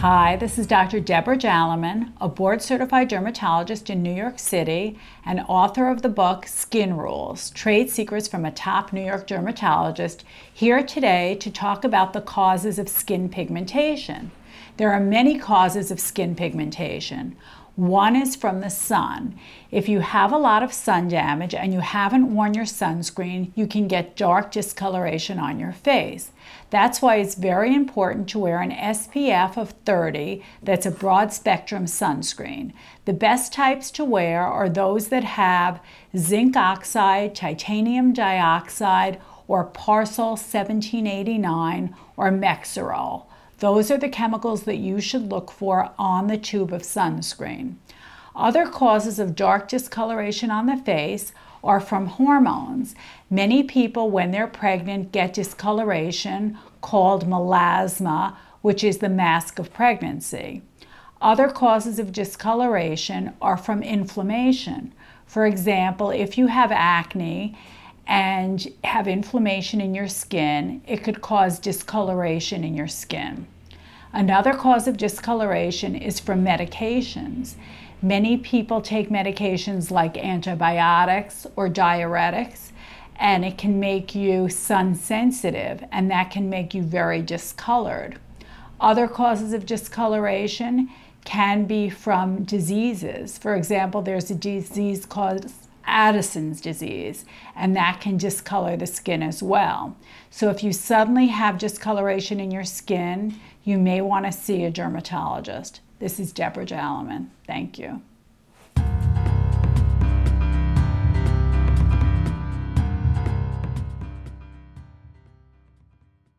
Hi, this is Dr. Debra Jaliman, a board-certified dermatologist in New York City and author of the book Skin Rules, Trade Secrets from a Top New York Dermatologist, here today to talk about the causes of skin pigmentation. There are many causes of skin pigmentation. One is from the sun. If you have a lot of sun damage and you haven't worn your sunscreen, you can get dark discoloration on your face. That's why it's very important to wear an SPF of 30 that's a broad spectrum sunscreen. The best types to wear are those that have zinc oxide, titanium dioxide, or Parsol 1789, or Mexoryl. Those are the chemicals that you should look for on the tube of sunscreen. Other causes of dark discoloration on the face are from hormones. Many people, when they're pregnant, get discoloration called melasma, which is the mask of pregnancy. Other causes of discoloration are from inflammation. For example, if you have acne and have inflammation in your skin, it could cause discoloration in your skin. Another cause of discoloration is from medications. Many people take medications like antibiotics or diuretics, and it can make you sun sensitive, and that can make you very discolored. Other causes of discoloration can be from diseases. For example, there's a disease called Addison's disease, and that can discolor the skin as well. So if you suddenly have discoloration in your skin, you may want to see a dermatologist. This is Debra Jaliman. Thank you.